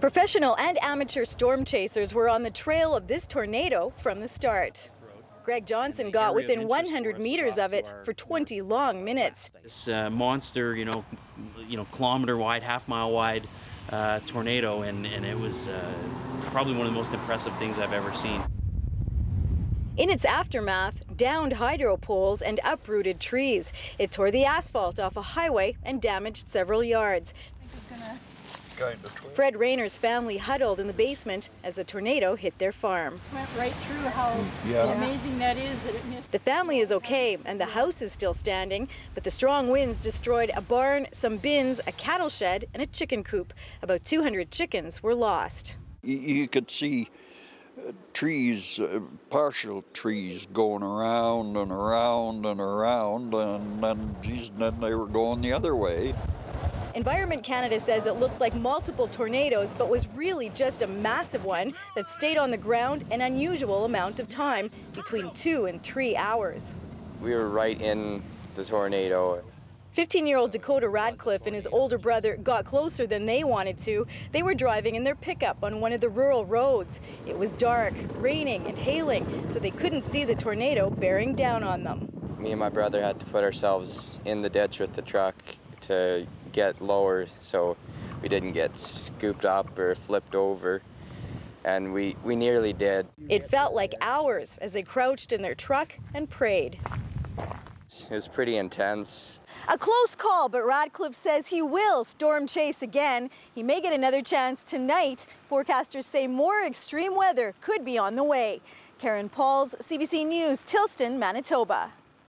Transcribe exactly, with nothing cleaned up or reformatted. Professional and amateur storm chasers were on the trail of this tornado from the start. Greg Johnson got within one hundred meters of it for twenty long minutes. This uh, monster, you know, you know, kilometer wide, half mile wide uh, tornado, and, and it was uh, probably one of the most impressive things I've ever seen. In its aftermath, downed hydro poles and uprooted trees. It tore the asphalt off a highway and damaged several yards. Fred Rayner's family huddled in the basement as the tornado hit their farm. Went right through. How yeah. amazing that is that it missed. The family is okay and the house is still standing, but the strong winds destroyed a barn, some bins, a cattle shed and a chicken coop. About two hundred chickens were lost. You could see trees, uh, partial trees going around and around and around, and then, geez, then they were going the other way. Environment Canada says it looked like multiple tornadoes, but was really just a massive one that stayed on the ground an unusual amount of time, between two and three hours. We were right in the tornado. fifteen-year-old Dakota Radcliffe and his older brother got closer than they wanted to. They were driving in their pickup on one of the rural roads. It was dark, raining and hailing, so they couldn't see the tornado bearing down on them. Me and my brother had to put ourselves in the ditch with the truck to get lower so we didn't get scooped up or flipped over, and we, we nearly did. It felt like hours as they crouched in their truck and prayed. It was pretty intense. A close call, but Radcliffe says he will storm chase again. He may get another chance tonight. Forecasters say more extreme weather could be on the way. Karen Pauls, C B C News, Tilston, Manitoba.